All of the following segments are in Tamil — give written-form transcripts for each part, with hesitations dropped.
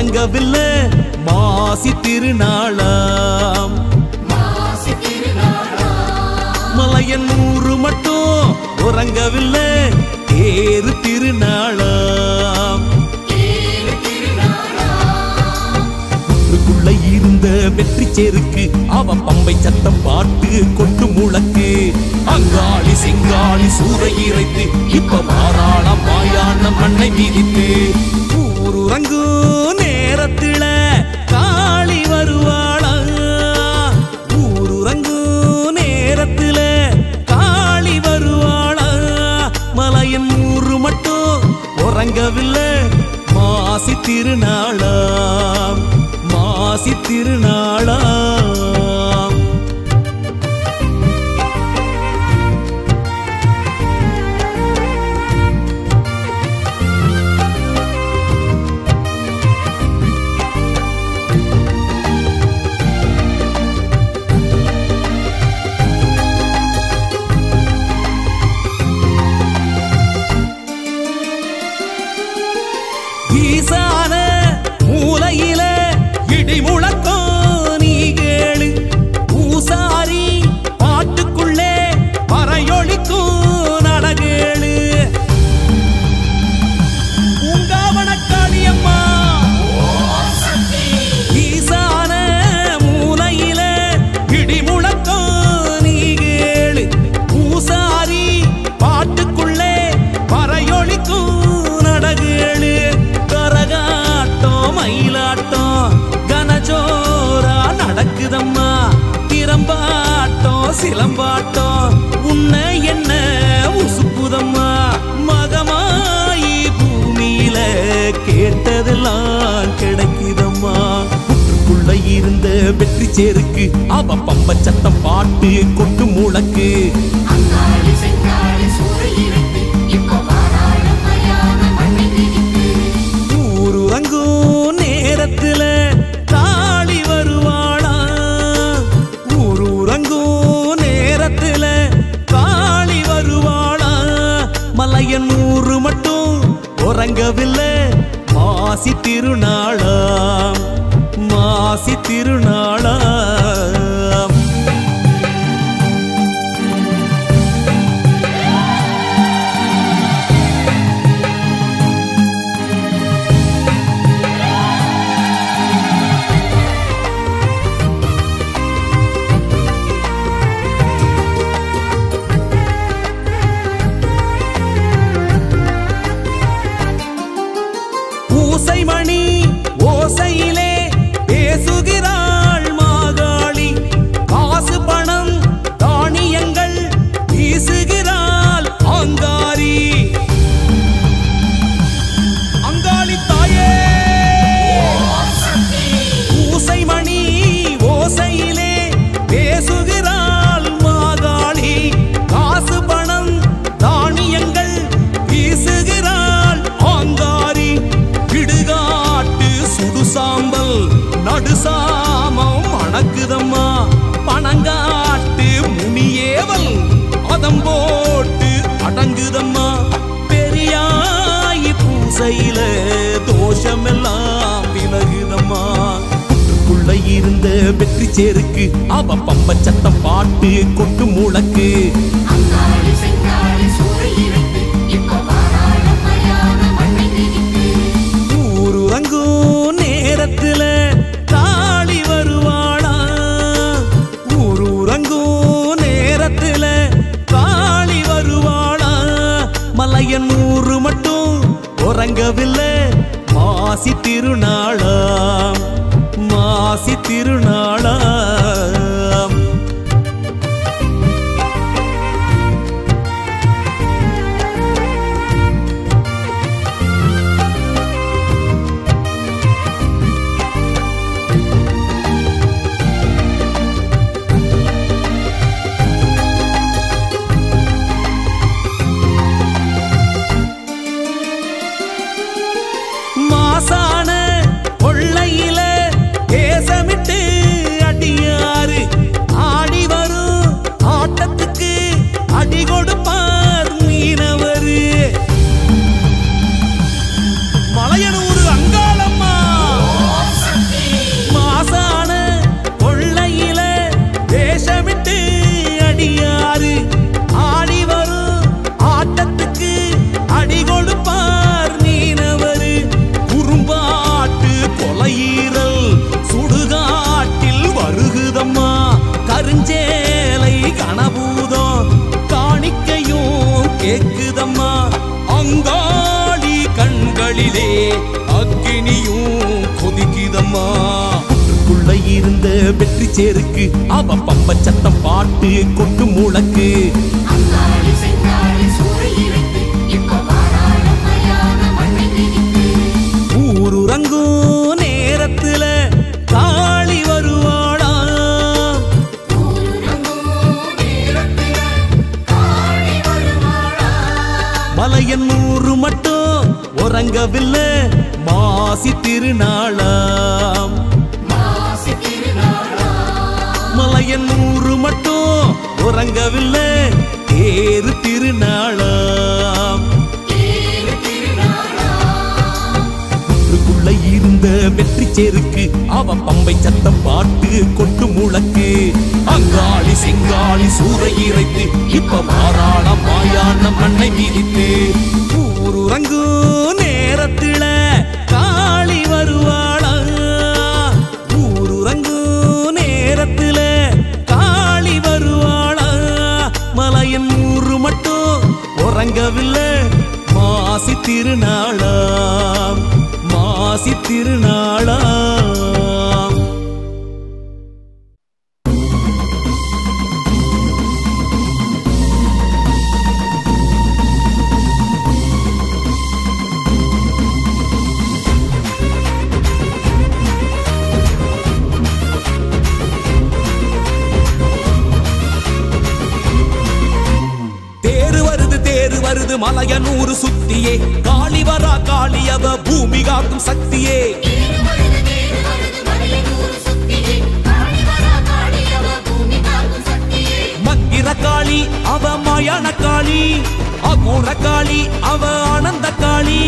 தொடங்கவில்லை மாசி திருநாளாம். மலையன் ஊரு மட்டும் உறங்கவில்லை தேரு திருநாளாம். ஊருக்குள்ள இருந்த வெற்றி செருக்கு அவ பம்பை சத்தம் பாட்டு கொண்டு முழக்கு. அங்காளி சிங்காளி சூறை இறைத்து இப்ப மாறாளம் மாயான மண்ணை மீதித்து. ஊருறங்கு நேரத்தில காளி வருவாளா, ஊருறங்கு நேரத்தில காளி வருவாளா. மலையின் ஊரு மட்டும் உறங்கவில்லை மாசி திருநாளாம், மாசி திருநாளாம். சிலம்பாட்டம் உன்னை என்ன உசுப்புதம்மா. மகமாயி பூமியில கேட்டதெல்லாம் கிடைக்குதம்மா. புற்றுக்குள்ள இருந்த வெற்றி சேருக்கு அவ பம்ப சத்தம் பாட்டு கொண்டு முழக்கு. ஊருறங்கும் நேரத்துல காளி வருவாளா, ஊருறங்கும் மலையன் ஊரு மட்டும் உறங்கவில்லை மாசி திருநாளாம், மாசி திருநாளாம். ஓசைமணி ஓசையிலே பேசுகிறாள் மாகாளி. காசு பணம் தானியங்கள் வீசுகிறாள் அங்காரி. அங்காளி தாயே ஓசைமணி ஓசையிலே பேசுகிறாள் மாகாளி. காசு பணம் தானியங்கள் வீசுகிறாள் அங்காரி. இடுகாட்டு சுடுசாம்பல் நடுசாமம் அணக்குதம்மா. பணங்காட்டு முனியேவல் அதம் போட்டு அடங்குதம்மா. பெரியாயி பூசையில தோஷமெல்லாம் விலகுதம்மா. புற்றுக்குள்ள இருந்த வெற்றி சேருக்கு அவ பம்ப சத்தம் பாட்டு கொண்டு முழக்கு. நேரத்துல காளி வருவாளா, ஊருறங்கும் நேரத்துல காளி வருவாளா. மலையன் ஊரு மட்டும் உறங்கவில்லை மாசி திருநாளாம், மாசி திருநாளாம். மாசான கொள்ளையில தேசமிட்டு கேக்குதம்மா அங்காளி கண்களிலே அக்கினியும் கொதிக்குதம்மா. உள்ளே இருந்த வெற்றி சேருக்கு அவ பம்ப சத்தம் பாட்டு கொட்டு முழக்கு ஊருறங்கும் நேரத்துல காளி வருவாளா. மலையன் ஊரு மட்டும் உறங்கவில்லை மாசி திருநாளாம். மலையன் ஊரு மட்டும் உறங்கவில்லை தேரு திருநாளாம். ஊருக்குள்ள இருந்த வெற்றி சேருக்கு அவ பம்பை சத்தம் பாட்டு கொட்டு முழக்கு அங்காளி செங்காளி சூறை இறைத்து இப்ப மாறான மாயான மண்ணை மீதித்து ஊருறங்கு நேரத்துல காளி வருவாளா. ஊருறங்கு நேரத்துல காளி வருவாளா. மலையன் ஊரு மட்டும் உறங்கவில்லை மாசி திருநாளாம். மாசி திருநாளாம். வருது மலையனூர் சுத்தியே காளிவரா காளியவ பூமி காக்கும் சக்தியே. மங்கிர காளி அவ மாயான காளி அகோர காளி அவ ஆனந்த காளி.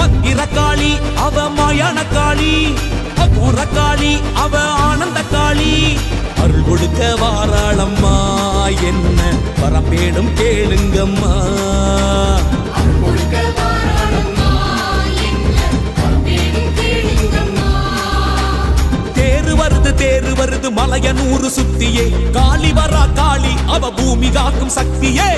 மங்கிர காளி அவ மாயான காளி அகோர காளி அவ ஆனந்த காளி. அருள் கொடுக்க வாராளம்மா என்ன வரப்பேடும் கேளுங்கம்மா. தேரு வருது மலையனூர் சுத்தியே காளி வரா காளி அவ பூமி காக்கும் சக்தியே.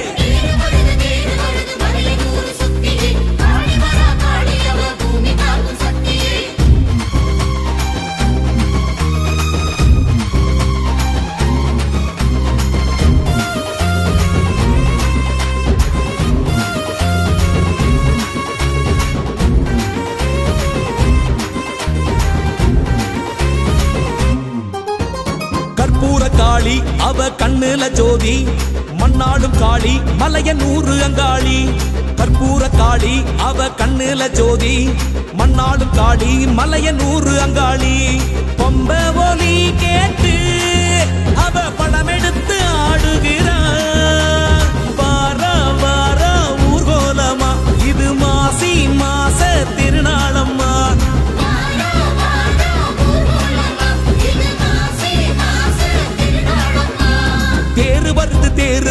காளி அவ கண்ணுல ஜோதி மண்ணாடும் காளி மலையனூரு அங்காளி. கற்பூர காளி அவ கண்ணுல ஜோதி மண்ணாடும் காளி மலையனூரு அங்காளி. பொம்ப ஒலி கேட்டு அவ படமெடுத்து ஆடுகிறா. வார வார ஊர்கோலமா இது மாசி மாச திருநாளம்மா. தேரு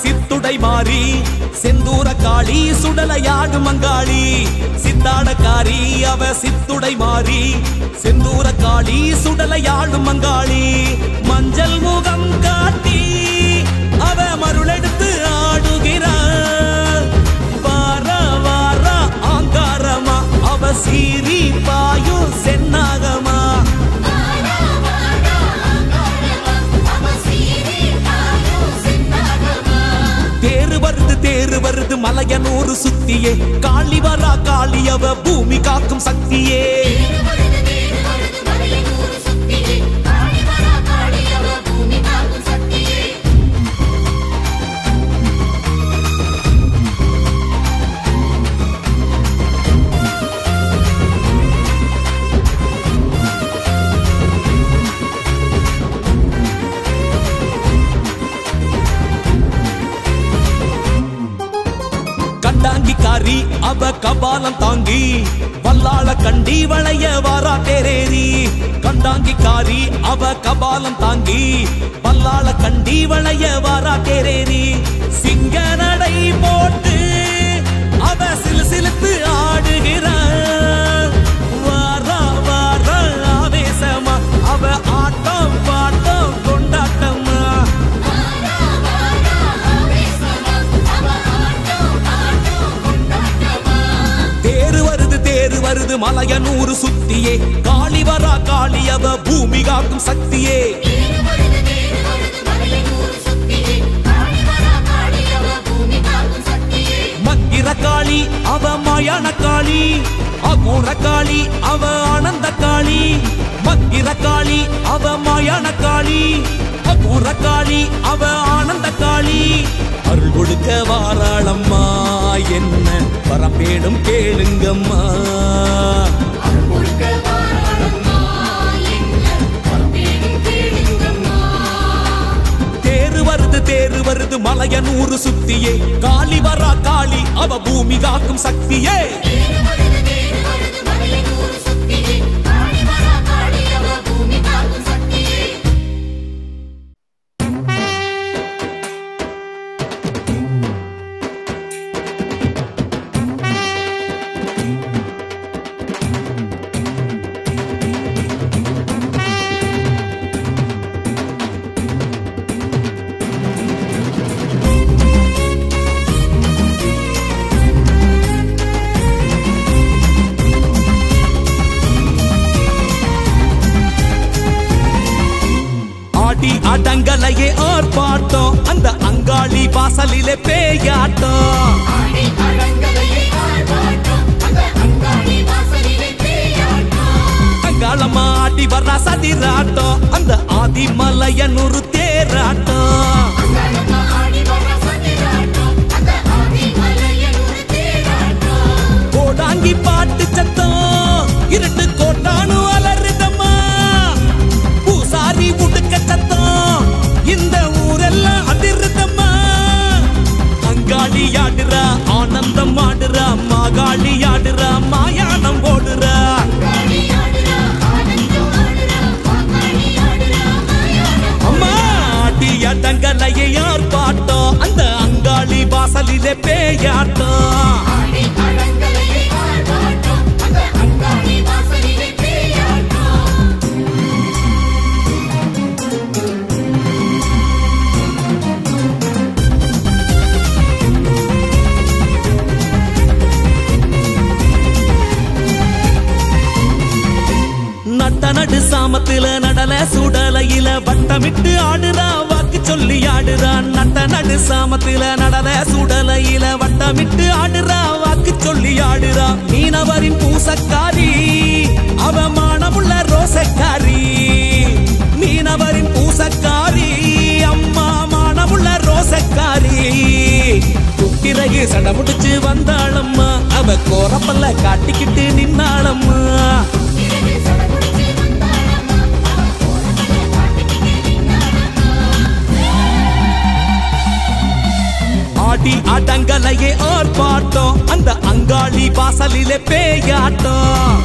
சித்துடை மாறி செந்தூர காளி சுடலையாடு மங்காளி. சித்தாடக்காரி அவ சித்துடை மாறி செந்தூர காளி சுடலையாடு மங்காளி. மஞ்சள் முகம் காட்டி அவ மருளெடுத்து ஆடுகிறாள். வார வார ஆங்காரமா அவ சீரி பாயு சென்னாகமா. தேரு வருது மலையனூர் சுத்தியே காளி வரா காளி அவ பூமி காக்கும் சக்தியே. பாத கபாலம் தாங்கி வல்லாள கண்டி வளைய வாரா தேரேரி கண்டாங்கி காரி அவ கபாலம் தாங்கி வல்லாள கண்டி வளைய வாரா தேரேரி சிங்க நடை போட்டு அவ சிலு சிலுத்து ஆடுகிறாள் வாரா வாரா ஆவேசமா அவ ஆட்டம் பாட்டம் கொண்டாட்டம் வருது மலைய நூறு சுத்தியே காளி வரா காளி அவ பூமி காக்கும் சக்தியே மக்கிர காளி அவ மாயான காளி அகோர காளி அவ ஆனந்த காளி மக்கிர காளி அவ மாயான காளி அகோர காளி அவ ஆனந்த காளி அருள் கொடுக்க வாராளம்மா என்ன பரம்பேடும் கேளுங்கம்மா அருள் கொடுக்க வாராளம்மா என்ன பரம்பேடும் கேளுங்கம்மா தேரு வருது மலைய நூறு சுத்தியே காளி வரா காளி அவ பூமி காக்கும் சக்தியே தேரு வருது மலைய நூறு சுத்தியே காளி வரா காளி அவ பூமி காக்கும் சக்தியே அடங்கலையே ஆர்ப்பாட்டம் அந்த அங்காளி வாசலிலே பேயாட்டம் அங்காளமா ஆடி வர்ற சதிராட்டம் அந்த ஆதிமலையனூரு தேராட்டம் கோடாங்கி பாட்டு சத்தம் இருட்டு கோட்டானு அலறுதம்மா பூசாரி உடுக்க சத்தம் இந்த ஊரெல்லாம் அதிர்தம்மா அங்காளி ஆடுறா ஆனந்தம் ஆடுறா மாகாளி ஆடுறா மாயானம் ஓடுறா அம்மா ஆட்டி அடங்கலையே யார் பாட்டம் அந்த அங்காளி வாசலிலே பேயாட்டம் நடு சாமத்தில நடல சுடலையில வட்டமிட்டு ஆடுறா வாக்கு சொல்லி ஆடுறா நட்ட நடு சாமத்தில நடல சுடலையில வட்டமிட்டு ஆடுறா வாக்கு சொல்லி ஆடுறா மீனவரின் பூசக்காரி அவமானமுள்ள ரோசக்காரி மீனவரின் பூசக்காரி அம்மா மானமுள்ள ரோசக்காரி குக்கிரையே சட முடிச்சு வந்தாளம்மா அவ கோரப்பல்ல காட்டிக்கிட்டு நின்னாளம்மா ஆடி அடங்கலையே ஆர்ப்பாட்டம் அந்த அங்காளி வாசலிலே பேயாட்டம்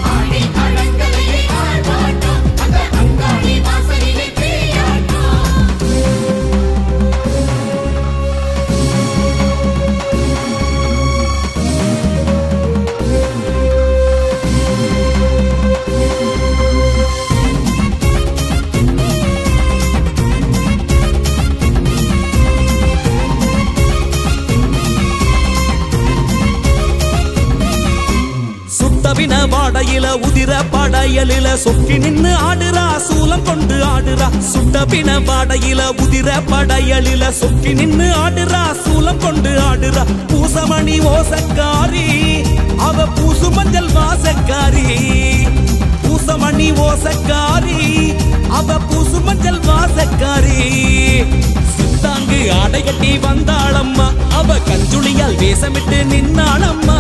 வின வாடையில உதிர படையலில சொக்கி நின்னு ஆடுறா சூலம் கொண்டு ஆடுறா சுட்ட பின வாடையில உதிர படையலில சொக்கி நின்னு ஆடுறா சூலம் கொண்டு ஆடுறா பூசமணி ஓசக்காரி அவ பூசு மஞ்சள் வாசக்காரி பூசமணி ஓசக்காரி அவ பூசு மஞ்சள் வாசக்காரி சித்தாங்கு ஆடைகட்டி வந்தாளம்மா அவ கஞ்சுளியால் வேசமிட்டு நின்னாளம்மா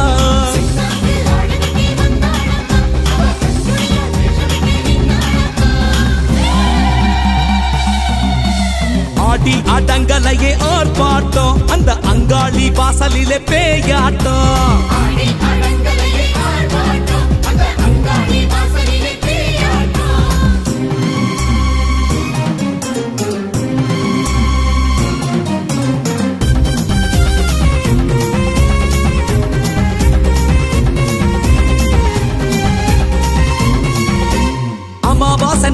ஆடி அடங்கலையே ஆர்ப்பாட்டம் அந்த அங்காளி வாசலிலே பே பேயாட்டம்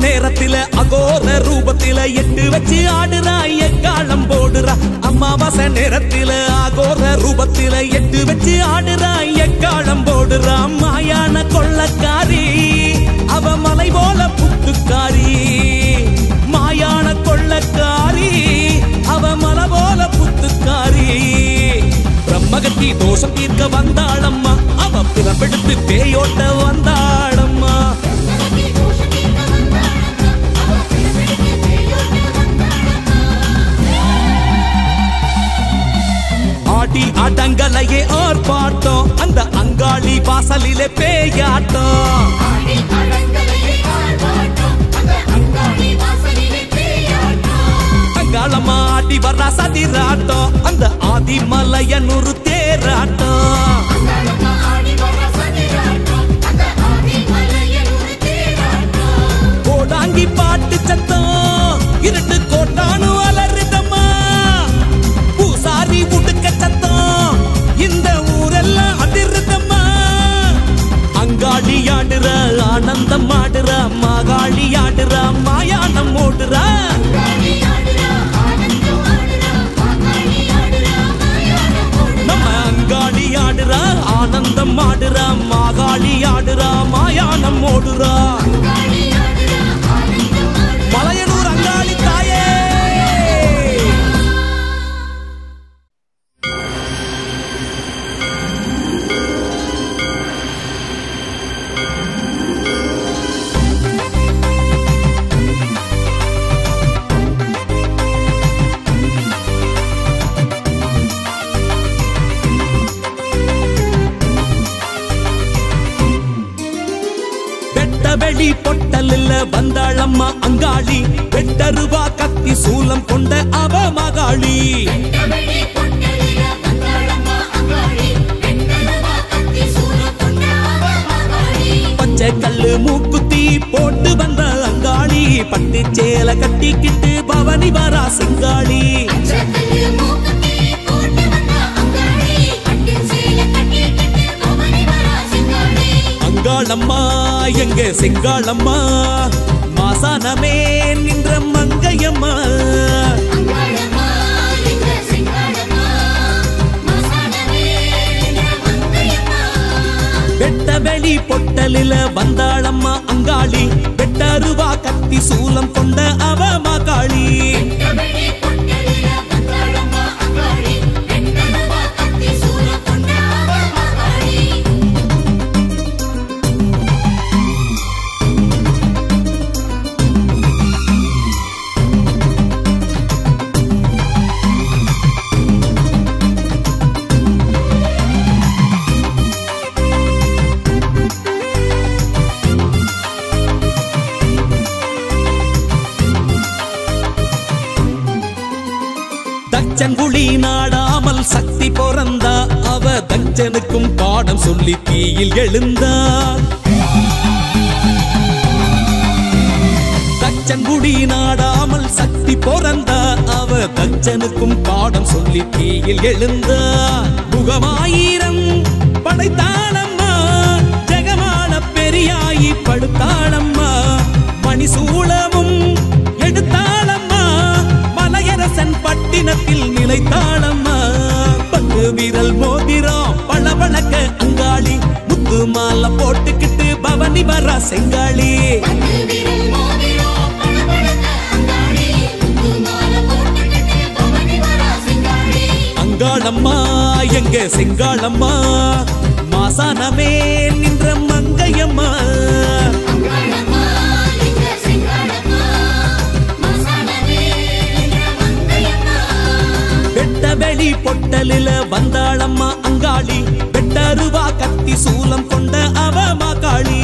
நேரத்தில அகோர ரூபத்தில எட்டு வச்சு ஆடுறா எக்காலம் போடுறா அமாவாசை நேரத்தில அகோர ரூபத்தில எட்டு வச்சு ஆடுறா எக்காலம் போடுறா மாயான கொள்ளக்காரி அவ மலை போல புத்துக்காரி மாயான கொள்ளக்காரி அவ மலை போல புத்துக்காரி பிரம்மகத்தி தோஷம் தீர்க்க வந்தாளம்மா அவ பிறப்பெடுத்து பேயோட்ட வந்தாளம்மா அடங்கலையே ஆர்ப்பாட்டம் அந்த அங்காளி வாசலிலே பேயாட்டம் அங்காளம்மா ஆடி வர்றா சதிராட்டம் அந்த ஆதி மலையனூர் தேராட்டம் கோடாங்கி பாட்டு சத்தம் இருட்டு கோட்டானு அலறுதம்மா பூசாரி உடுக்க சத்தம் இந்த ஊரெல்லாம் அதிர்தம்மா அங்காளி ஆடுற ஆனந்தம் ஆடுற மாகாளி ஆடுற மாயானம் ஓடுற நம்ம அங்காளி ஆடுற ஆனந்தம் ஆடுற மாகாளி ஆடுற மாயானம் ஓடுற மலையனூர் அங்காளி தாயே. பொட்டலில்ல வந்தாளம்மா அங்காளி வெட்டருவா கத்தி சூலம் கொண்ட அவ மகாளி பச்சை கல்லு மூக்குத்தி போட்டு வந்த அங்காளி பட்டு சேலை கட்டிக்கிட்டு பவனி வரா சிங்காளி அங்காளம்மா எங்க செங்காளம்மா மாசானமே நின்ற மங்கையம்மா வெட்ட வெளி பொட்டலில வந்தாளம்மா அங்காளி வெட்டருவா கத்தி சூலம் கொண்ட அவ மகாளி தச்சங்குழி நாடாமல் சக்தி பிறந்தா அவ தச்சனுக்கும் பாடம் சொல்லி தீயில் எழுந்தா தச்சங்குழி நாடாமல் சக்தி பிறந்தா அவ தச்சனுக்கும் பாடம் சொல்லி தீயில் எழுந்தா முகமாயிரம் படைத்தாளம்மா ஜெகமான பெரியாயி படுத்தாளம்மா மணிசூலமும் எடுத்தாளம்மா மலையரசன் பட்டினத்தில் நிலைத்தாளம்மா பட்டு விரல் மோதிரம் பளபளக்க அங்காளி முத்து மாலை போட்டுக்கிட்டு பவனி வரா செங்காளி அங்காளம்மா எங்க செங்காளம்மா மாசானமே நின்ற மங்கையம்மா வெளி பொட்டலில வந்தாளம்மா அங்காளி வெட்டருவா கத்தி சூலம் கொண்ட அவ மகாளி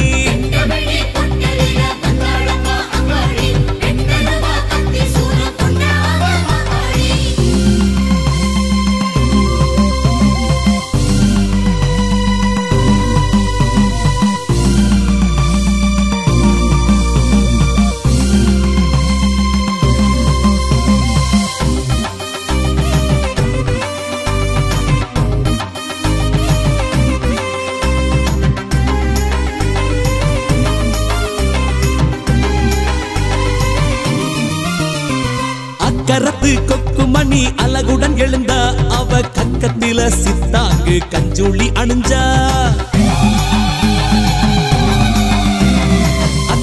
கரத்து கொக்குமணி அலகுடன் எழுந்தா அவ கக்கத்தில சித்தாங்கு கஞ்சூழி அணிஞ்சா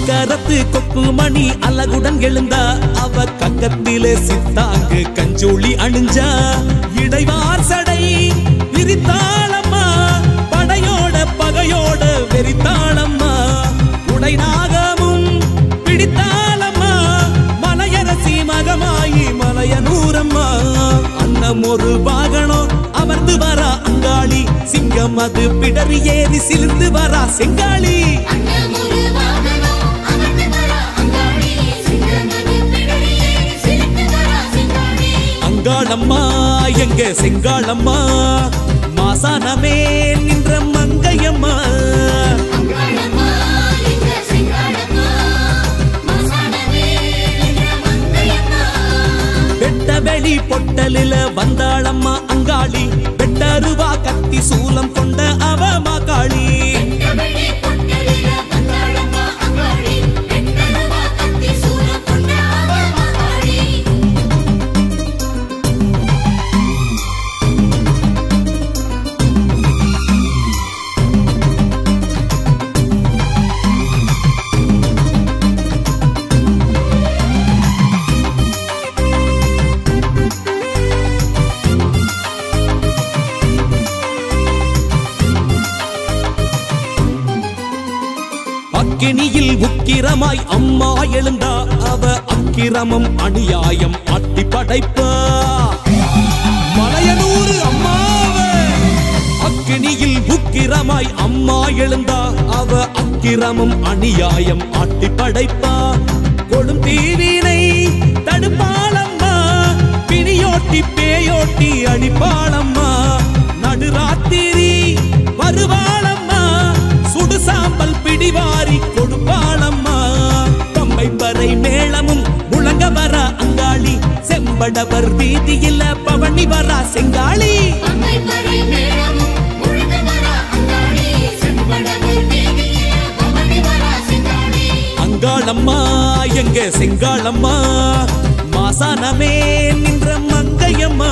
கரத்து கொக்குமணி அலகுடன் எழுந்தா அவ கக்கத்திலே சித்தாங்கு கஞ்சூழி அணிஞ்சா இடைவார் சடை விரித்தாளம்மா படையோட பகையோட வெறித்தாளம்மா உடை நாகமும் பிடித்தாளம்மா மலையரசி மகமாயி மலையனூரம்மா அன்னம் ஒரு வாகனம் அமர்ந்து வரா அங்காளி சிங்கம் அது பிடறி ஏறி சிலிர்ந்து வரா செங்காளி செங்காளம்மா எங்க செங்காளம்மா மாசானமே நின்ற மங்கையம்மா வெட்ட வெளி பொட்டலில வந்தாளம்மா அங்காளி வெட்டருவா கத்தி சூலம் கொண்ட அவ மாகாளி அக்கினியில் உக்கிரமாய் அம்மா எழுந்தா அவ அக்கிரமம் அநியாயம் ஆட்டி படைப்பா மலையனூரு அம்மாவே அக்கினியில் உக்கிரமாய் அம்மா எழுந்தா அவ அக்கிரமம் அநியாயம் ஆட்டி படைப்பா கொடும் தீவினை தடுப்பாளம்மா பிணியோட்டி பேயோட்டி அடிப்பாளம்மா நடுராத்திரி வருவாளம்மா சுடு சாம்பல் பிடிவாரி கொடுப்பாளம்மா தம்மை பறை மேளமும் முழங்க வரா அங்காளி செம்படவர் வீதியில பவனி வரா செங்காளி அங்காளம்மா எங்க செங்காளம்மா மாசானமே நின்ற மங்கையம்மா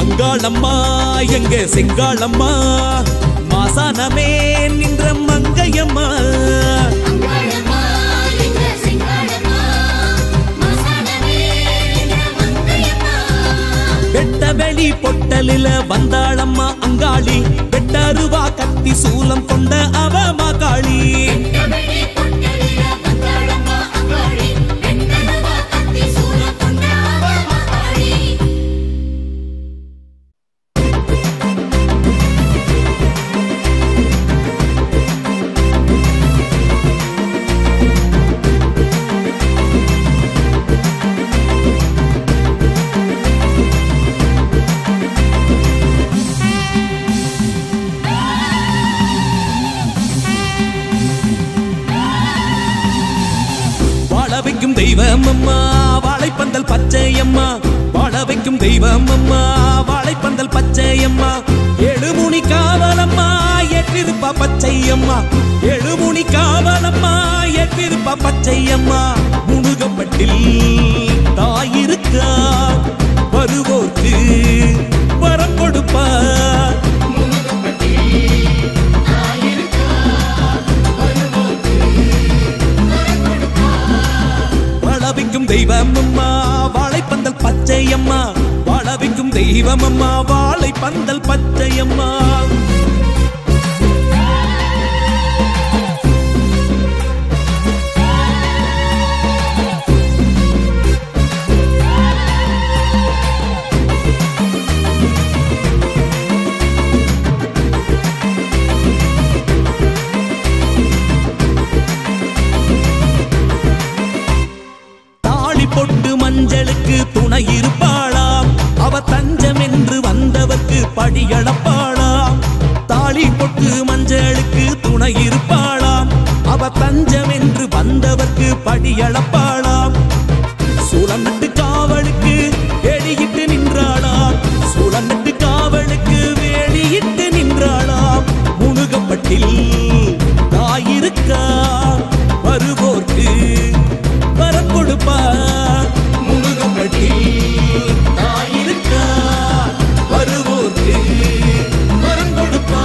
செங்காளம்மா எங்க செங்காளம்மா மாசானமே நின்ற மங்கையம்மா வெட்ட வெளி பொட்டலில வந்தாளம்மா அங்காளி வெட்டருவா கத்தி சூலம் கொண்ட அவ மாகாளி தெய்வமம்மா வாழைப்பந்தல் பச்சையம்மா வாழ வைக்கும் தெய்வமம்மா வாழைப்பந்தல் பச்சையம்மா எழுமுனி காவலம்மா ஏற்றிருப்பா பச்சையம்மா எழுமுனி காவலம்மா ஏற்றிருப்பா பச்சையம்மா முனுகப்பட்டில் தாயிருக்கா வருவோர்க்கு வரம் கொடுப்பா வாழவிக்கும் தெய்வமம்மா வாழைப்பந்தல் பச்சையம்மா வாழவிக்கும் தெய்வமம்மா வாழைப்பந்தல் பச்சையம்மா அவனுக்கு மஞ்சளுக்கு துணை இருப்பாளாம். அவ தஞ்சம் என்று வந்தவர்க்கு படியளப்பாளாம். சூலமிட்டு காவலுக்கு வேடியிட்டு நின்றாளாம். சூலமிட்டு காவலுக்கு வேடியிட்டு நின்றாளாம். முனுகப்பட்டில் தாயிருக்கா வருவோர்க்கு வரக்கொடுப்பா. முனுகப்பட்டில் தாயிருக்கா வருவோர்க்கு வரம் கொடுப்பா.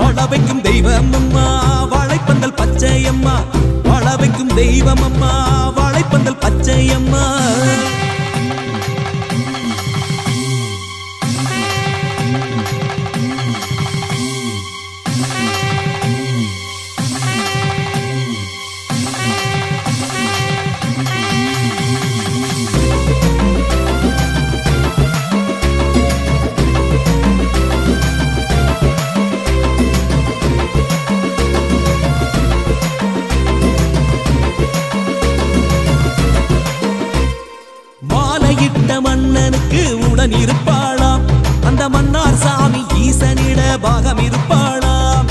பழவைக்கும் தெய்வம் அம்மா வாழைப்பந்தல் பச்சையம்மா. பழவைக்கும் தெய்வம் அம்மா வாழைப்பந்தல் பச்சையம்மா. இருப்பாளாம் அந்த மன்னார் சாமி ஈசனிட பாகம் இருப்பாளாம்.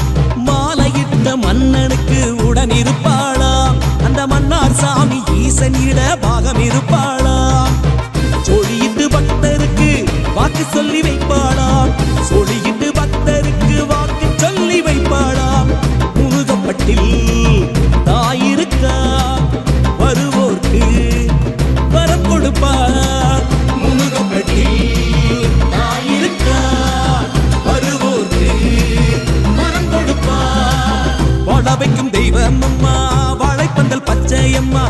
மாலையிட்ட மன்னனுக்கு உடன் இருப்பாளாம் அந்த மன்னார் சாமி ஈசனிட பாகம் இருப்பாளாம். சொலியிட்டு பக்தருக்கு வாக்கு சொல்லி வைப்பாளாம். சொலியிட்டு பக்தருக்கு வாக்கு சொல்லி வைப்பாளாம். முருகப்பட்டில் தாயிருக்கா வருவோர்க்கு வரம் கொடுப்பா. வாழவைக்கும் தெய்வம் அம்மா வாழைப்பந்தல் பச்சையம்மா.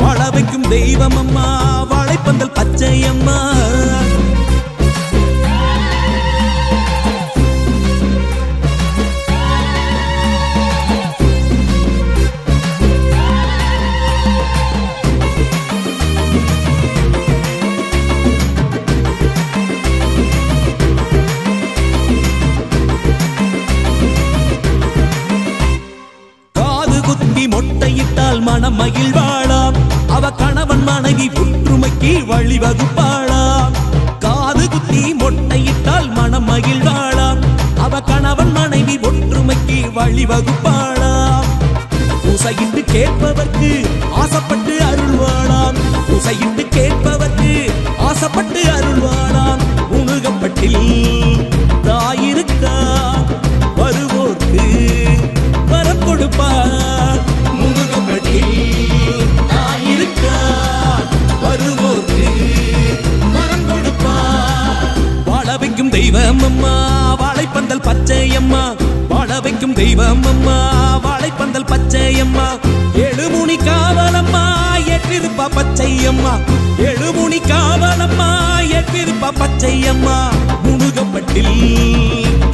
வாழவைக்கும் தெய்வம் அம்மா வாழைப்பந்தல் பச்சையம்மா. மனம் மகிழ்வாளாம். அவ கணவன் மனைவி ஒற்றுமைக்கு வழிவகுப்பாளாம். காது குத்தி மொட்டையிட்டால் மனம் மகிழ்வாளாம். அவ கணவன் மனைவி ஒற்றுமைக்கு வழிவகுப்பாளாம். உசையிட்டு கேட்பவர்க்கு ஆசைப்பட்டு அருள்வாளாம். உசையிட்டு கேட்பவர்க்கு ஆசைப்பட்டு அருள்வாளாம். உணுகப்பட்டில் தாயிருக்கா வருவோர்க்கு வரம் கொடுப்பா. வாழவைக்கும் தெய்வம் அம்மா வாழைப்பந்தல் பச்சையம்மா. வாழவைக்கும் தெய்வம் அம்மா வாழைப்பந்தல் பச்சையம்மா. எழுமுனி காவலம்மா ஏற்றிருப்பா பச்சையம்மா. எழுமுனி காவலம்மா ஏற்றிருப்பா பச்சையம்மா. முனுகப்பட்டில்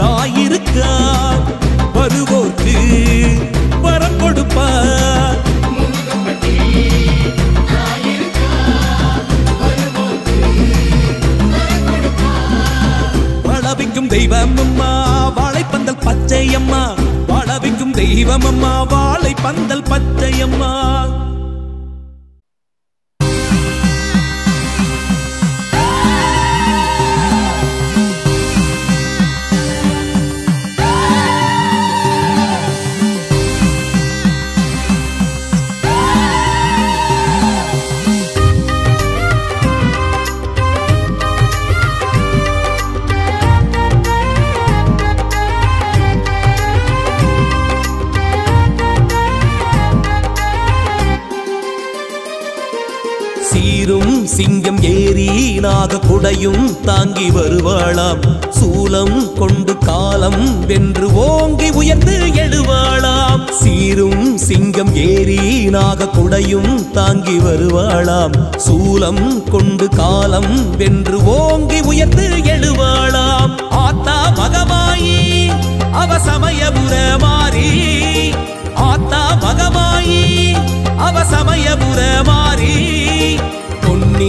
தாயிருக்கா வருவோர்க்கு வரம் கொடுப்பா. வாழவைக்கும் தெய்வம் அம்மா வாழைப்பந்தல் பச்சையம்மா. வாழவைக்கும் தெய்வம் அம்மா வாழைப்பந்தல் பச்சையம்மா. சீரும் சிங்கம் ஏறி நாக குடையும் தாங்கி வருவாளாம். சூலம் கொண்டு காலம் வென்று ஓங்கி உயர்ந்து எழுவாளாம். சீரும் சிங்கம் ஏறி நாக குடையும் தாங்கி வருவாளாம். சூலம் கொண்டு காலம் வென்று ஓங்கி உயர்ந்து எழுவாளாம். ஆத்தா மகமாயி அவ சமயபுரமாரி. ஆத்தா மகமாயி அவ சமயபுரமாரி. பொன்னி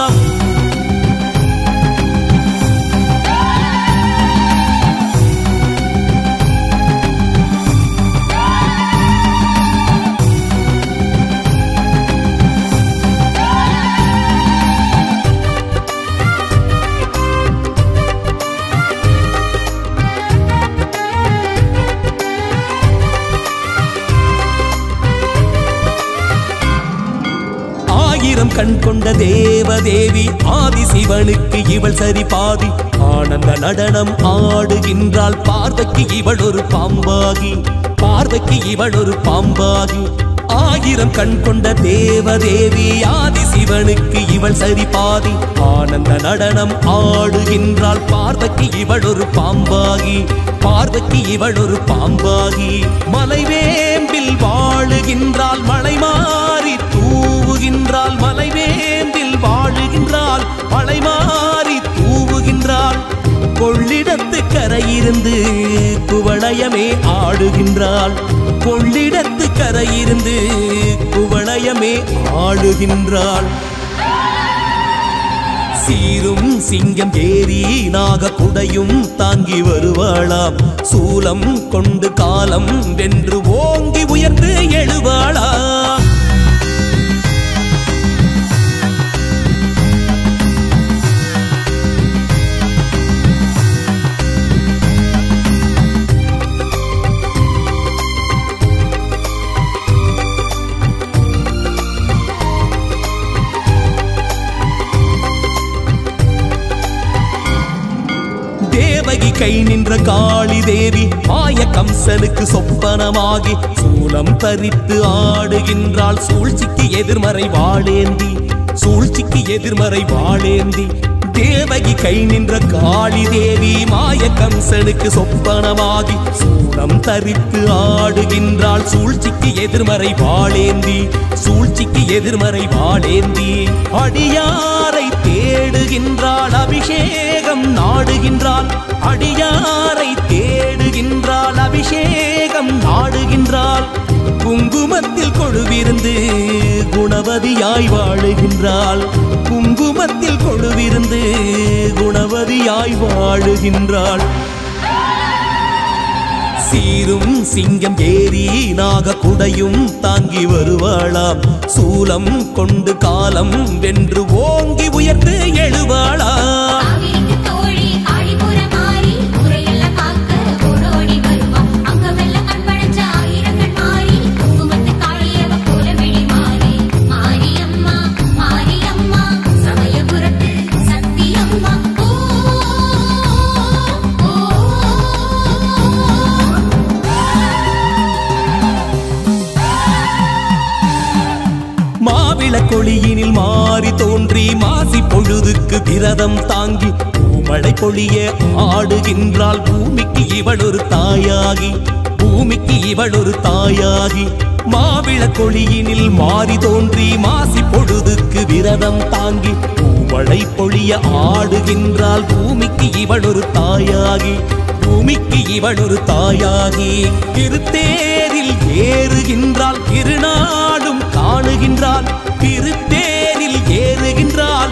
கண் கொண்ட தேவதேவி ஆதி சிவனுக்கு இவள் சரி பாதி. ஆனந்த நடனம் ஆடுகின்றாள் பார்வைக்கு இவள் ஒரு பாம்பாகி, பார்வைக்கு இவள் ஒரு பாம்பாகி. ஆயிரம் கண் கொண்ட தேவதேவி ஆதி சிவனுக்கு இவள் சரி பாதி. ஆனந்த நடனம் ஆடுகின்றாள் பார்வைக்கு இவள் ஒரு பாம்பாகி, பார்வைக்கு இவள் ஒரு பாம்பாகி. மலைவேம்பில் வாழுகின்றாள் மலை மாறி தூவுகின்றாள், மலைவேம்பில் வாழுகின்றாள் மலை மாறி தூவுகின்றாள். கொள்ளிடத்து கரையிருந்து குவளையமே ஆடுகின்றாள், கொள்ளிடத்து கரையிருந்து குவளையமே ஆடுகின்றாள். சீரும் சிங்கம் ஏறி நாக குடையும் தாங்கி வருவாளாம். சூலம் கொண்டு காலம் வென்று ஓங்கி உயர்ந்து எழுவாளாம். கை நின்ற காளி தேவி ஆய கம்சனுக்கு சொப்பனமாகி சூலம் தரித்து ஆடுகின்றாள். சூழ்ச்சிக்கு எதிர்மறை வாழேந்தி, சூழ்ச்சிக்கு எதிர்மறை வாழேந்தி. தேவகி கை நின்ற காளி தேவி மாய கம்சனுக்கு சொப்பனமாகி சூலம் தரித்து ஆடுகின்றாள். சூழ்ச்சிக்கு எதிர்மறை வாழேந்தி, சூழ்ச்சிக்கு எதிர்மறை வாழேந்தி. அடியாரை தேடுகின்றாள் அபிஷேகம் நாடுகின்றாள், அடியாரை தேடுகின்றாள் அபிஷேகம் நாடுகின்றாள். குங்குமத்தில் கொழுவிருந்து குணவதியாய் வாழுகின்றாள், குங்குமத்தில் கொழுவிருந்து குணவதியாய் வாழுகின்றாள். சீரும் சிங்கம் ஏறி நாக குடையும் தாங்கி வருவாளாம். சூலம் கொண்டு காலம் வென்று ஓங்கி உயர்ந்து எழுவாளாம். கொளியினில் மாறி தோன்றி மாசி பொழுதுக்கு விரதம் தாங்கி பூமழை பொழிய ஆடுகின்றாள். பூமிக்கு இவள் ஒரு தாயாகி, பூமிக்கு இவள் ஒரு தாயாகி. மாவிள கொளியினில் மாறி தோன்றி மாசி பொழுதுக்கு விரதம் தாங்கி பூமழை பொழிய ஆடுகின்றாள். பூமிக்கு இவள் ஒரு தாயாகி, பூமிக்கு இவள் ஒரு தாயாகி. திருத்தேரில் ஏறுகின்றாள் திருநாடும் காணுகின்றாள், திருத்தேரில் ஏறுகின்றாள்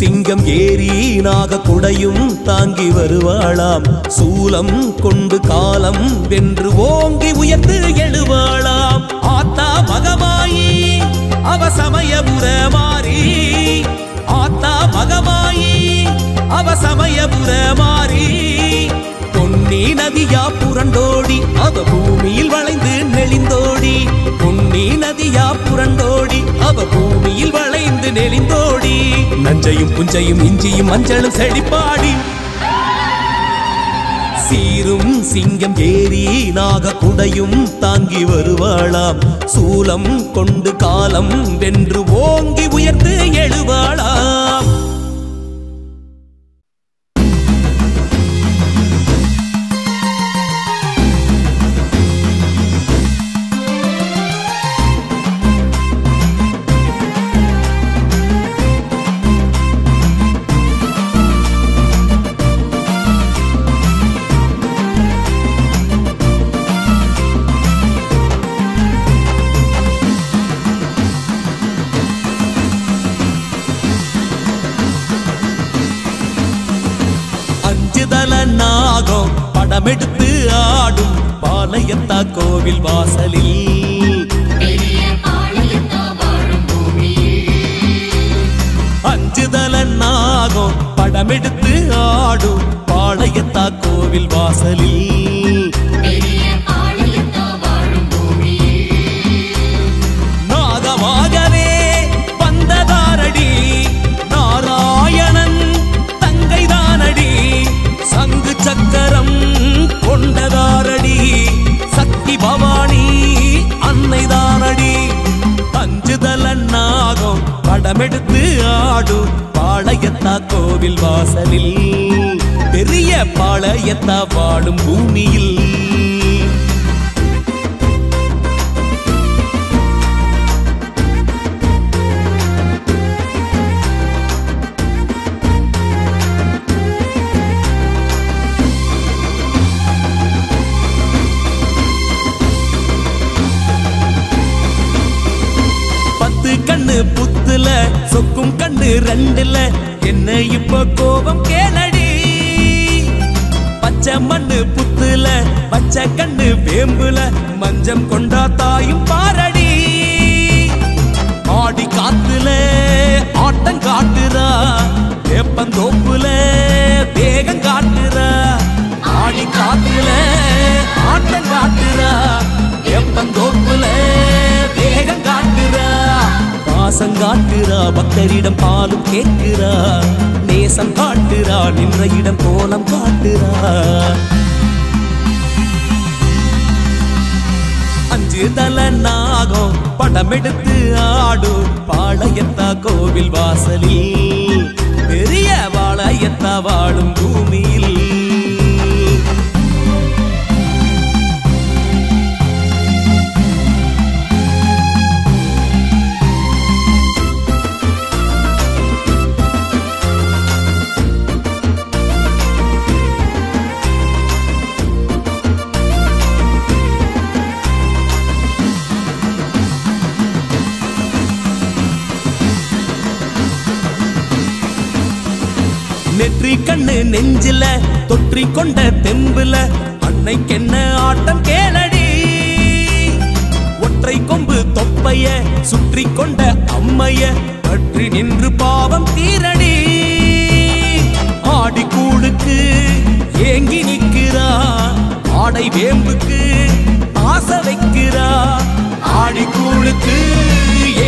சிங்கம் ஏறி நாக குடையும் தாங்கி வருவாளாம். சூலம் கொண்டு காலம் வென்று ஓங்கி உயர்ந்து எழுவாளாம். ஆத்தா மகமாயி அவ சமயபுர மாறி, ஆத்தா மகமாயி அவ சமயபுர மாறி. பொன்னி நதியா புரண்டோடி அவ பூமியில் வளைந்து நெளிந்தோடி, பொன்னி நதியா புரண்டோடி அவ பூமியில் வளைந்து நெளிந்தோடி. நஞ்சையும் புஞ்சையும் இஞ்சியும் மஞ்சளும் செழிப்பாடி சீரும் சிங்கம் ஏறி நாக குடையும் தாங்கி வருவாளாம். சூலம் கொண்டு காலம் வென்று ஓங்கி உயர்ந்து எழுவாளாம். நாகம் படமெடுத்து ஆடும் பாளையத்தா கோவில் வாசலில் அஞ்சுதல நாகம் படமெடுத்து ஆடும் பாளையத்தா கோவில் வாசலில் நாகமாகவே வந்ததாரடி நாராயணன் தங்கைதானடி சங்கு சக்கரம் கொண்டதாரடி சக்தி பவானி அன்னைதாரடி அஞ்சுதல நாகம் படமெடுத்து ஆடும் பாளையத்தா கோவில் வாசலில் பெரிய பாளையத்தா வாழும் பூமியில் புத்துல சொக்கும் கண்ணு ரெண்டுல என்ன இப்ப கோபம் கேளடி பச்சை மண்ணு புத்துல பச்சை கண்ணு வேம்புல மஞ்சம் கொண்டா தாயும் பாரடி ஆடி காத்துல ஆட்டம் காட்டுறா வேப்பந்தோப்புல வேகம் காட்டுறா ஆடி காத்துல ஆட்டம் காட்டுறா வேப்பந்தோப்புல வேகம் காட்டுறா பாசம் காட்டுறா பக்தரிடம் பாலும் கேட்கிறா நேசம் காட்டுறா நின்ற இடம் கோலம் காட்டுறா அஞ்சுதல நாகம் படமெடுத்து ஆடும் பாளையத்தா கோவில் வாசலில் பெரிய வாளையத்தா வாழும் பூமியில் நெற்றி கண்ணு நெஞ்சில தொற்றி கொண்ட தெம்புல அன்னைக்கென்ன ஆட்டம் கேளடி ஒற்றை கொம்பு தொப்பைய சுற்றி கொண்ட அம்மைய பற்றி நின்று பாவம் தீரடி ஆடி கூழுக்கு ஏங்கி நிற்கிறா ஆடை வேம்புக்கு ஆசை வைக்கிறா ஆடி கூழுக்கு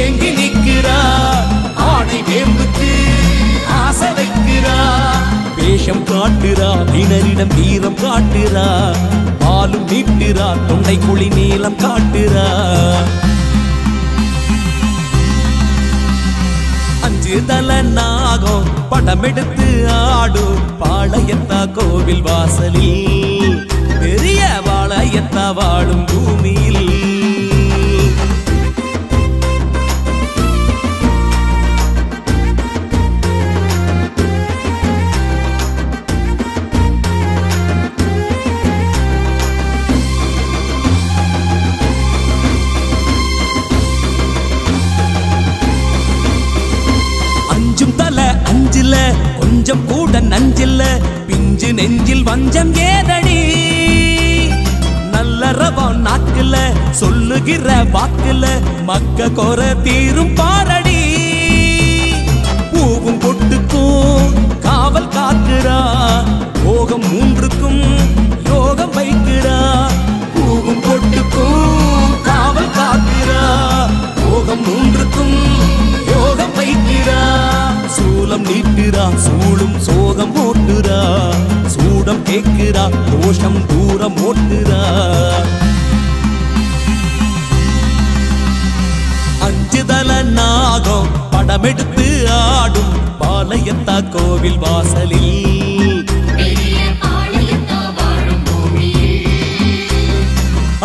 ஏங்கி நிற்கிறா ஆடை வேம்புக்கு ஆசை வைக்கிறா வேஷம் காட்டுறா வீணரிடம் வீரம் காட்டுறா பாலும் நீட்டுறா தொண்டை குழி நீளம் காட்டுறா அஞ்சுதல நாகம் படமெடுத்து ஆடும் பாளையத்தா கோவில் வாசலில் பெரிய வாளையத்தா வாழும் பூமியில் கொஞ்சம் கூட நஞ்சில்ல பிஞ்சு நெஞ்சில் வஞ்சம் ஏதடி நல்ல ரவா நாக்குல சொல்லுகிற வாக்குல மக்க கோர தீரும் பாரடி பூவும் பொட்டுக்கும் காவல் காக்குறா போகம் மூன்றுக்கும் யோகம் வைக்கிறா பூவும் பொட்டுக்கும் காவல் காக்குறா போகம் மூன்றுக்கும் யோகம் வைக்கிறா சூலம் நீட்டுறா சூளும் சோகம் போட்டுறா சூடம் கேக்குறா கோஷம் தூரம் ஓட்டுறா. அஞ்சுதல நாகம் படமெடுத்து ஆடும் பாளையத்தா கோவில் வாசலில்.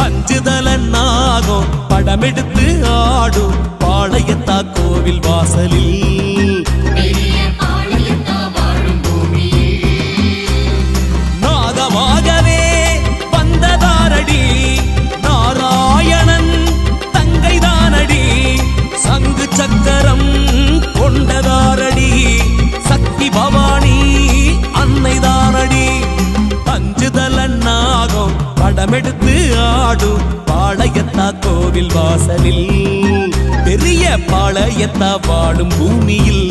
அஞ்சுதல நாகம் படமெடுத்து ஆடும் பாளையத்தா கோவில் வாசலில். நாகமாகவே வந்ததாரடி நாராயணன் தங்கைதானடி. சங்கு சக்கரம் கொண்டதாரடி சக்தி பவானி அன்னைதாரடி. அஞ்சுதல நாகம் படமெடுத்து ஆடும் பாளையத்தா கோவில் வாசலில். பெரிய பாளையத்தா வாழும் பூமியில்.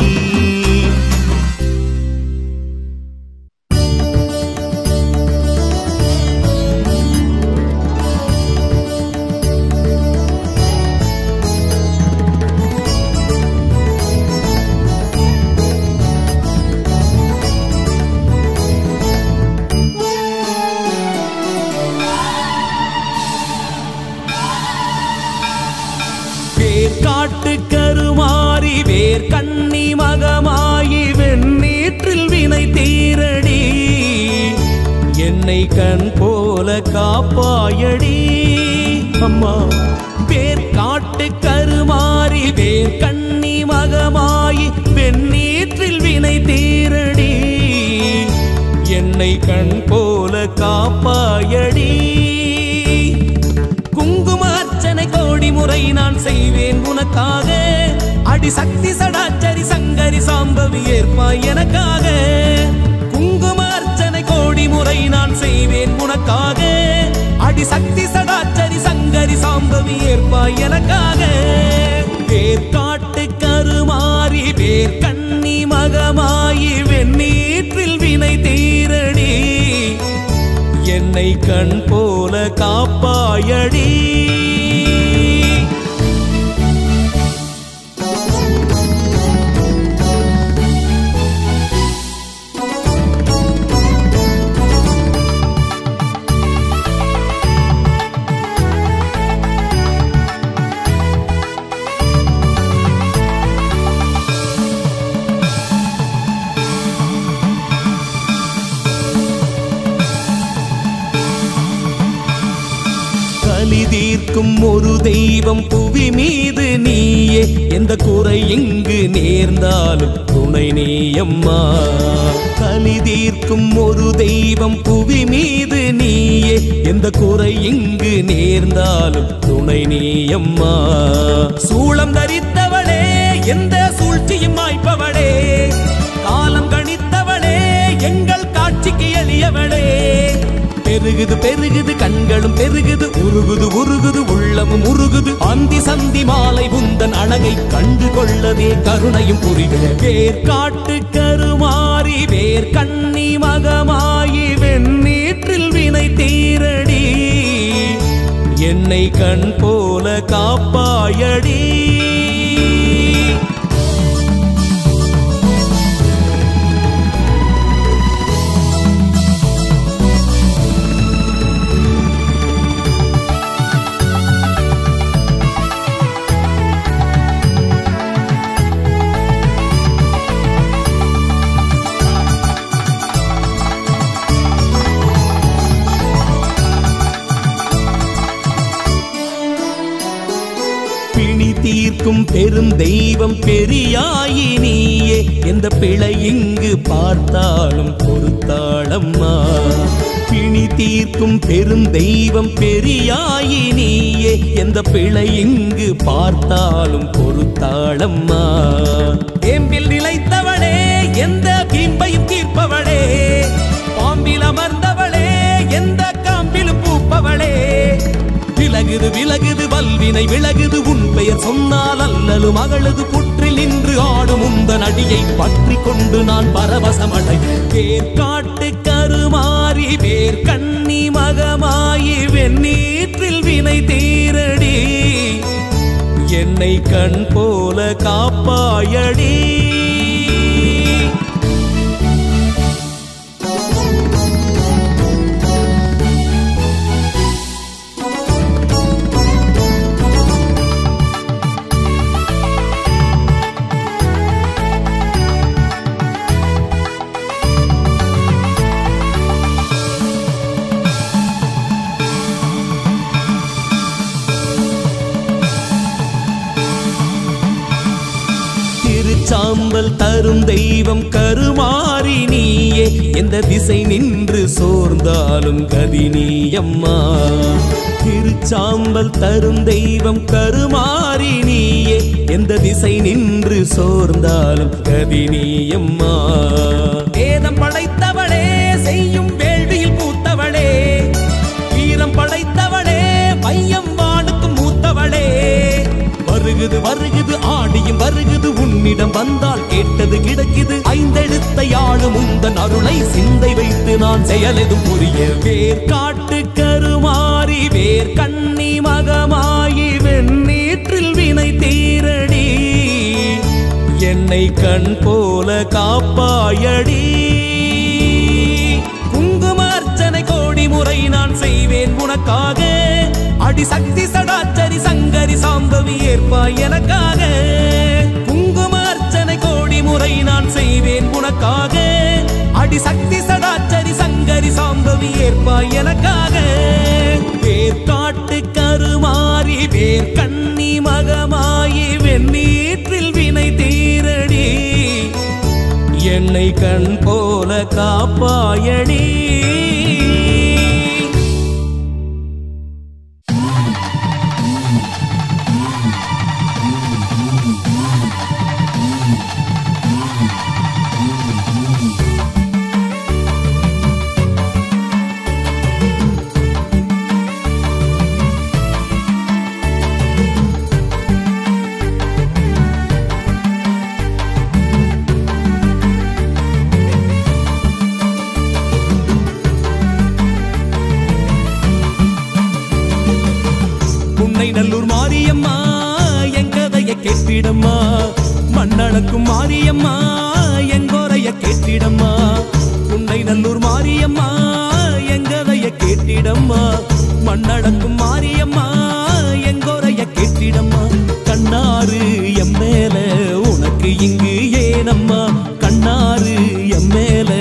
வேர்காட்டு கருமாரி வேர்கண்ணி மகமாயி வெண்ணீற்றில் வினை தீரடி. என்னை கண் போல காப்பாயடி அம்மா. வேர்காட்டு கருமாரி வேர்கண்ணி மகமாயி வெண்ணீற்றில் வினை தீரடி. என்னை கண் போல காப்பாயடி. முறை நான் செய்வேன் உனக்காக. அடிசக்தி சடாச்சரி சங்கரி சாம்பவி ஏற்பாய் எனக்காக. குங்குமார்ச்சனை கோடி முறை நான் செய்வேன் உனக்காக. அடிசக்தி சடாச்சரி சங்கரி சாம்பவி ஏற்பாய் எனக்காக. வேர்காட்டு கருமாறி வேர்கண்ணி மகமாயி வெண்ணீற்றில் வினை தீரடி. என்னை கண் போல காப்பாயடி. தீர்க்கும் ஒரு தெய்வம் புவி மீது நீயே. எந்த குறை இங்கு நேர்ந்தாலும் துணை நீயம்மா. கலி தீர்க்கும் ஒரு தெய்வம் புவி மீது நீயே. எந்த குறை இங்கு நேர்ந்தாலும் துணை நீயம்மா. சூளம் தரித்தவளே எந்த சூழ்ச்சியும் வாய்ப்பவளே. காலம் கணித்தவளே எங்கள் காட்சிக்கு எளியவளே. பெருகுது பெருகுது கண்களும் பெருகுது. உருகுது உருகுது உள்ளமும் உருகுது. அந்தி சந்தி மாலை உந்தன் அழகை கண்டு கொள்ளவே கருணையும் புரிகிற. வேர்காட்டு கருமாறி வேர்கண்ணி மகமாயி வெண்ணீற்றில் வினை தீரடி. என்னை கண் போல காப்பாயடி. பெரும் தெய்வம் பெரியாயி நீயே. எந்த பிழை இங்கு பார்த்தாலும் பொறுத்தாளம்மா. பிணி தீர்க்கும் பெரும் தெய்வம் பெரியாயி நீயே. எந்த பிழை இங்கு பார்த்தாலும் பொறுத்தாளம்மா. வேம்பில் நிலைத்தவளே எந்த வீம்பையும் தீர்ப்பவளே. பாம்பில் அமர்ந்தவளே எந்த காம்பிலும் பூப்பவளே. விலகுது விலகுது வல்வினை விலகுது. உன் பெயர் சொன்னால் அல்லது மகளது புற்றில் நின்று ஆடும் உந்தன் அடியை பற்றி கொண்டு நான் பரவசமடை. வேர்காட்டு கருமாறி வேர்கண்ணி மகமாயி வெண்ணீற்றில் வினை தீரடி. என்னை கண் போல காப்பாயடி. ஆரம்பல் தரும் தெய்வம் கருமாரி நீயே. எந்த திசை நின்று சோர்ந்தாலும் கதி நீயம்மா. திருச்சாம்பல் தரும் தெய்வம் கருமாரி நீயே. எந்த திசை நின்று சோர்ந்தாலும் கதி நீயம்மா. வேதம் படைத்தவளே, செய்யும் வேள்வியில் பூத்தவளே, வீரம் படைத்தவளே, பையம் வானுக்கும் மூத்தவளே. வருகுது வருகுது ஆடியும் வருகுது உன்னிடம் வந்தால் கேட்டது கிடைக்குது. ஐந்தெழுத்தை ஆளும் உந்தன் அருளை சிந்தை வைத்து நான் செயலெதும் புரிய. வேர்காட்டு கருமாரி வேர்கண்ணி மகமாயி வெண்ணீற்றில் வினை தீரடி, என்னை கண் போல காப்பாயடி. குங்குமார்ச்சனை கோடி முறை நான் செய்வேன் உனக்காக. அடிசக்தி சடாச்சரி சங்கரி சாம்பவி ஏற்பாய் எனக்காக. குங்குமார்ச்சனை கோடி முறை நான் செய்வேன் உனக்காக. அடிசக்தி சடாச்சரி சங்கரி சாம்பவி ஏற்பாய் எனக்காக. வேர்காட்டு கருமாரி வேர்கண்ணி மகமாயி வெண்ணீற்றில் வினை தீரடி, என்னை கண் போல காப்பாயடி. மண்ணளக்கும் மாரியம்மா எங்கோரைய கேட்டிடம்மா. உன்னை நல்லூர் மாரியம்மா எங்கதைய கேட்டிடம்மா. மண்ணளக்கும் மாரியம்மா எங்கோரைய கேட்டிடம்மா. கண்ணாறு எம் மேல உனக்கு இங்கு ஏனம்மா. கண்ணாறு எம் மேல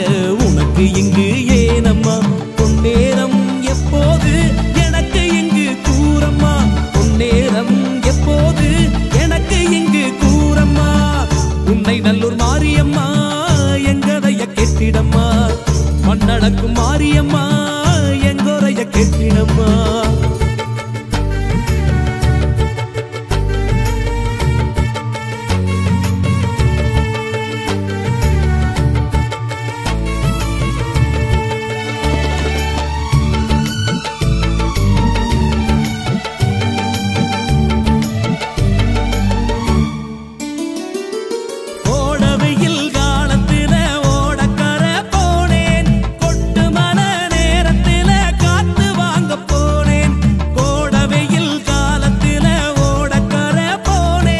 உனக்கு இங்கு ஏனம்மா. பொன்னேரம் எப்போது எனக்கு இங்கு கூறம்மா. பொன்னேரம் எப்போது எனக்கு இங்கு கூறம்மா. உன்னை நல்லூர் மாரியம்மா எங்கதைய கேட்டிடம்மா. மண்ணளக்கும் மாரியம்மா எங்கோரைய கேட்டிடம்மா. மண்ணளக்கும் மாரியம்மா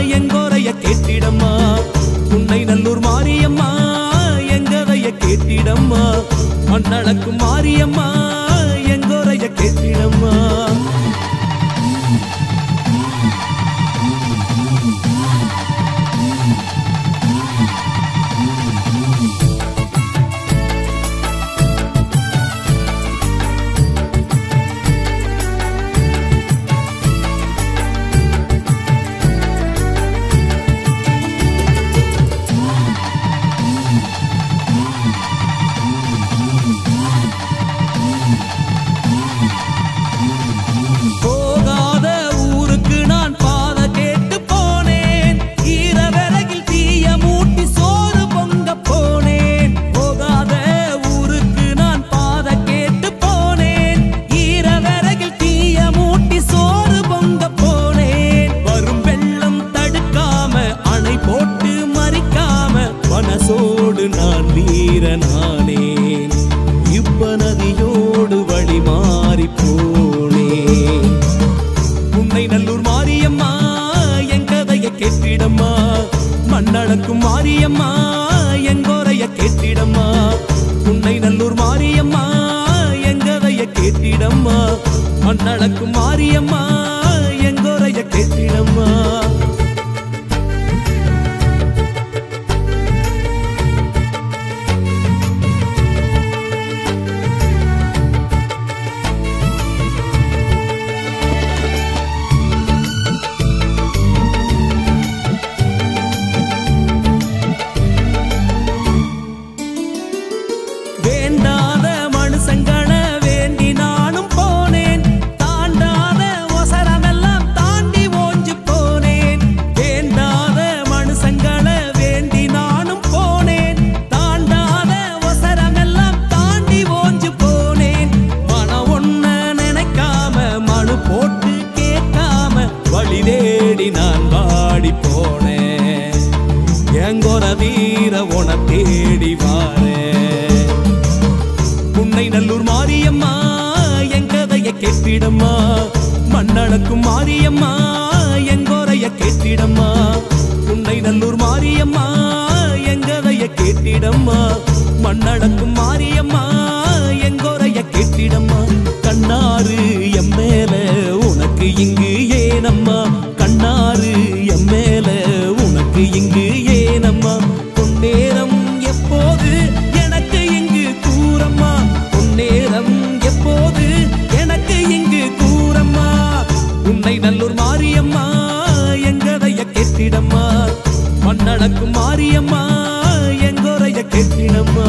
எங்கோரைய கேட்டிடம்மா. உன்னை நல்லூர் மாரியம்மா எங்கோரைய கேட்டிடம்மா. மண்ணளக்கும் மாரியம்மா எங்கோரைய கேட்டிடம்மா. மண்ணளக்கும் மாரியம்மா எங்கோரைய கேட்டிடம்மா. உன்னை நல்லூர் மாரியம்மா நடக்கும் மாரியம்மா எங்கோரைய கேட்டிடம்மா கேட்டிடம்மா மண்ணளக்கும் மாரியம்மா எங்கோரைய கேட்டிடம்மா உன்னை நல்லூர் மாரியம்மா எங்கதைய கேட்டிடம்மா மண்ணளக்கும் மாரியம்மா எங்கோரைய கேட்டிடம்மா கண்ணாறு எம்மேல உனக்கு இங்கு ஏனம்மா கண்ணாறு எம்மேல உனக்கு இங்கு ஏனம்மா பொன்னேரம் எப்போது எனக்கு இங்கு கூறம்மா பொன்னேரம் எப்போது நல்லூர் மாரியம்மா எங்கதைய கேட்டிடம்மா மண்ணளக்கும் மாரியம்மா எங்கோரைய கேட்டிடம்மா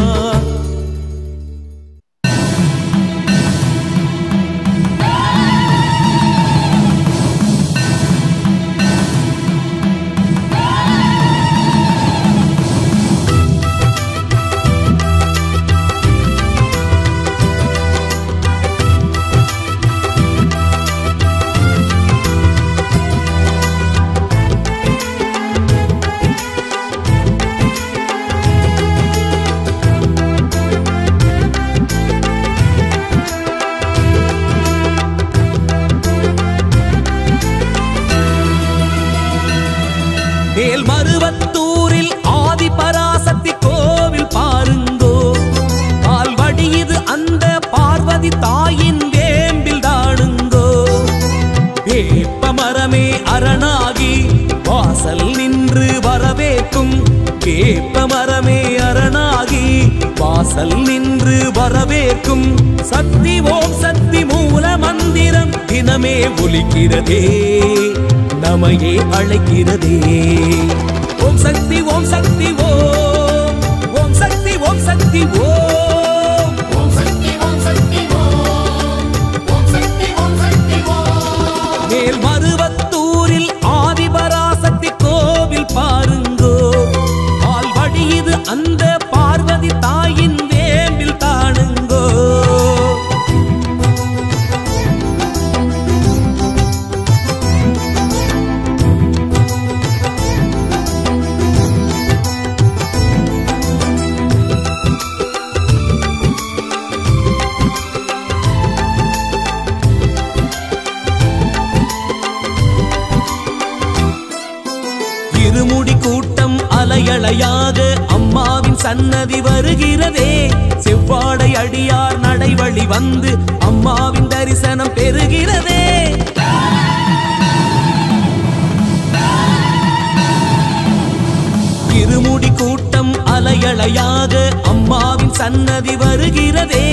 கேப்பமரமே அரணாகி வாசல் நின்று வரவேற்கும் சக்தி ஓம் சக்தி மூல மந்திரம் தினமே ஒலிக்கிறதே நமையே அழைக்கிறதே ஓம் சக்தி ஓம் சக்தி ஓம் ஓம் சக்தி ஓம் சக்தி ஓம் ஓம் சக்தி ஓம் சக்தி ஓம் ஓம் சக்தி ஓம் சக்தி ஓம் மேல் மருவத்தூரில் ஆதிபராசக்தி கோவில் பாருங்க அந்த பார்வதி தாயின் வேம்பில் தானுங்கோ இருமுடி கூட்டம் அலையலையாக சன்னதி வருகிறதே செவ்வாடை அடியார் நடைவழி வந்து அம்மாவின் தரிசனம் பெறுகிறதே இருமுடி கூட்டம் அலையலையாக அம்மாவின் சன்னதி வருகிறதே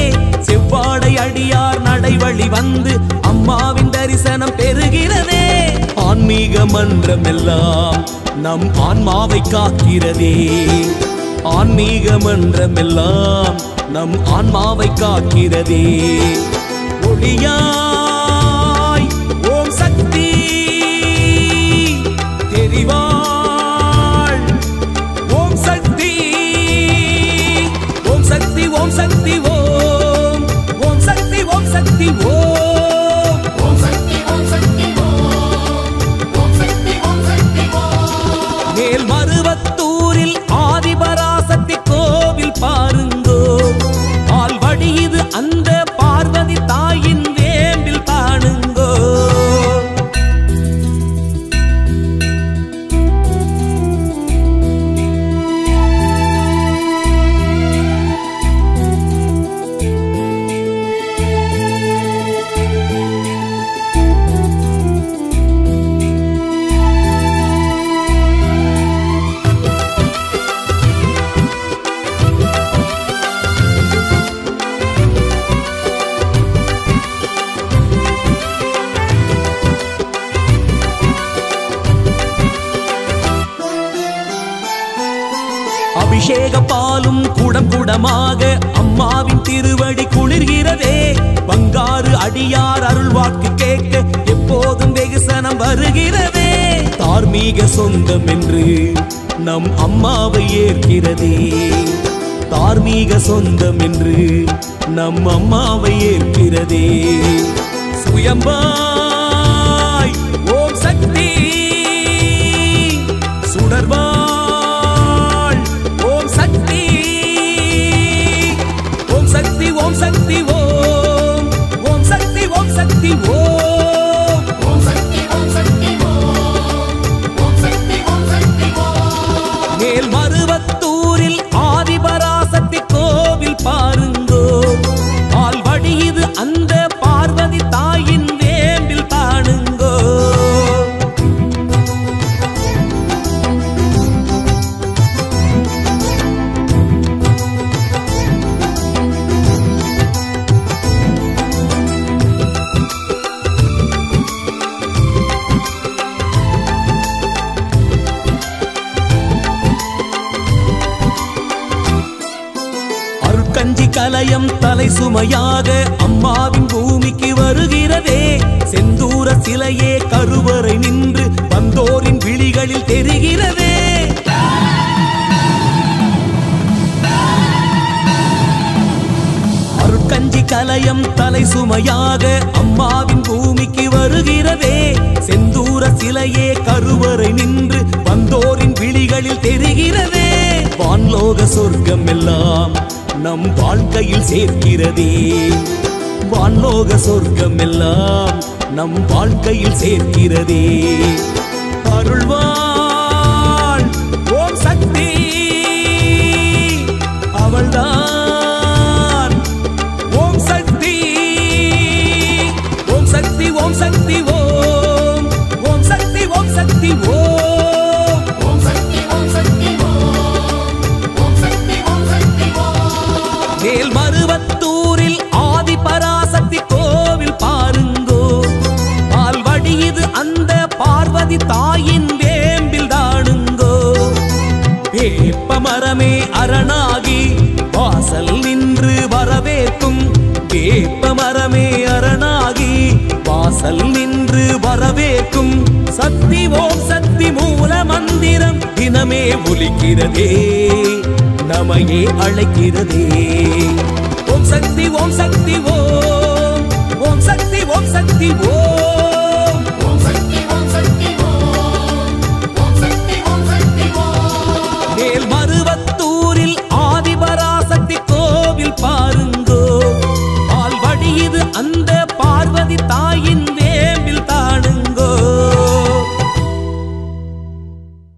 செவ்வாடை அடியார் நடைவழி வந்து அம்மாவின் தரிசனம் பெறுகிறதே ஆன்மீக மன்றம் எல்லாம் நம் ஆன்மாவை காக்கிறதே ஆன்மீக மன்றமெல்லாம் நம் ஆன்மாவை காக்கிறதே ஒளியாய் ஓம் சக்தி தெரிவாள் ஓம் சக்தி ஓம் சக்தி ஓம் சக்தி ஓம் ஓம் சக்தி ஓம் சக்தி ஓம் பாருங்கோ ஆல்வடி இது அந்த பார்வதி தாயின் வேல் அபிஷேக பாலும் குடம் குடமாக அம்மாவின் திருவடி குளிர்கிறதே. பங்காறு அடியார் அருள்வாக்கு கேட்க எப்போதும் வெகுசனம் வருகிறதே. தார்மீக சொந்தம் என்று நம் அம்மாவை ஏற்கிறதே. தார்மீக சொந்தம் என்று நம் அம்மாவை ஏற்கிறதே. சுயம்பாய் ஓம் சக்தி சுடர்வா Om Shakti Om, Om Shakti Om Shakti Om, Om Shakti Om Shakti Om, Om Shakti Om Shakti Om. Neel Maruvattooril Aadi Parasakti Kovil paarungo, Alvadi idu andha Parvati Taayin veembil paanungo. கலயம் தலை சுமையாக அம்மாவின் பூமிக்கு வருகிறதே. செந்தூர சிலையே கருவறை நின்று வந்தோரின் விழிகளில் தெரிகிறதே. அருட்கஞ்சி கலயம் தலை சுமையாக அம்மாவின் பூமிக்கு வருகிறதே. செந்தூர சிலையே கருவறை நின்று வந்தோரின் விழிகளில் தெரிகிறதே. வான்லோக சொர்க்கம் எல்லாம் நம் வாழ்க்கையில் சேர்க்கிறதே. வான்லோக சொர்க்கம் எல்லாம் நம் வாழ்க்கையில் சேர்க்கிறதே. அருள்வாள் ஓம் சக்தி அவள்தான். ஓம் சக்தி ஓம் சக்தி ஓம் சக்தி ஓம், ஓம் சக்தி ஓம் சக்தி ஓம். மேல் மருவத்தூரில் ஆதி பராசக்தி கோவில் பாருங்கோ, பால்வடி இது அந்த பார்வதி தாயின் வேம்பில் தாடுங்கோ. வேப்ப மரமே அரணாகி வாசல் நின்று வரவேற்கும், வேப்ப மரமே அரணாகி வாசல் நின்று வரவேற்கும். சக்தி ஓம் சக்தி மூல மந்திரம் தினமே ஒலிக்கிறதே, நமையே அழைக்கிறதே. ஓம் சக்தி ஓம் சக்தி ஓம், ஓம் சக்தி ஓம் சக்தி ஓம்.